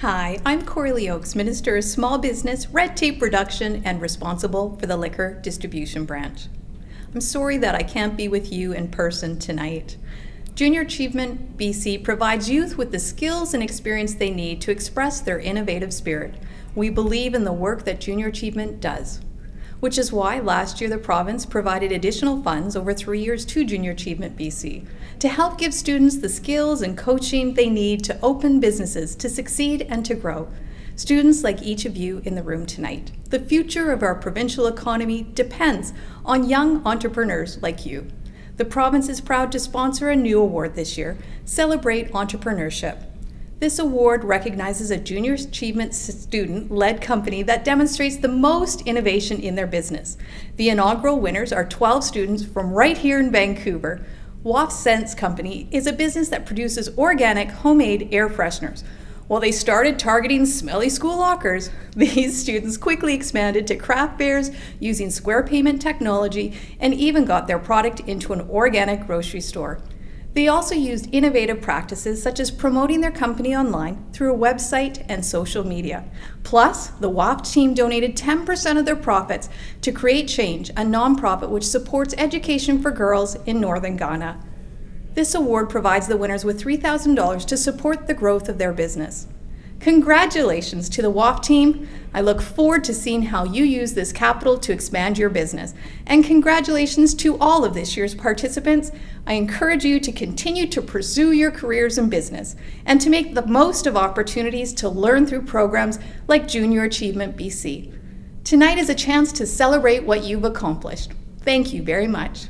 Hi, I'm Coralee Oakes, Minister of Small Business, Red Tape Reduction, and responsible for the Liquor Distribution Branch. I'm sorry that I can't be with you in person tonight. Junior Achievement BC provides youth with the skills and experience they need to express their innovative spirit. We believe in the work that Junior Achievement does, which is why last year the province provided additional funds over 3 years to Junior Achievement BC to help give students the skills and coaching they need to open businesses, to succeed and to grow. Students like each of you in the room tonight. The future of our provincial economy depends on young entrepreneurs like you. The province is proud to sponsor a new award this year, Celebrate Entrepreneurship. This award recognizes a junior achievement student-led company that demonstrates the most innovation in their business. The inaugural winners are 12 students from right here in Vancouver. Waft Scents Company is a business that produces organic homemade air fresheners. While they started targeting smelly school lockers, these students quickly expanded to craft fairs using square payment technology and even got their product into an organic grocery store. They also used innovative practices such as promoting their company online through a website and social media. Plus, the WAFT team donated 10% of their profits to Create Change, a nonprofit which supports education for girls in northern Ghana. This award provides the winners with $3,000 to support the growth of their business. Congratulations to the WAFT team. I look forward to seeing how you use this capital to expand your business. And congratulations to all of this year's participants. I encourage you to continue to pursue your careers in business and to make the most of opportunities to learn through programs like Junior Achievement BC. Tonight is a chance to celebrate what you've accomplished. Thank you very much.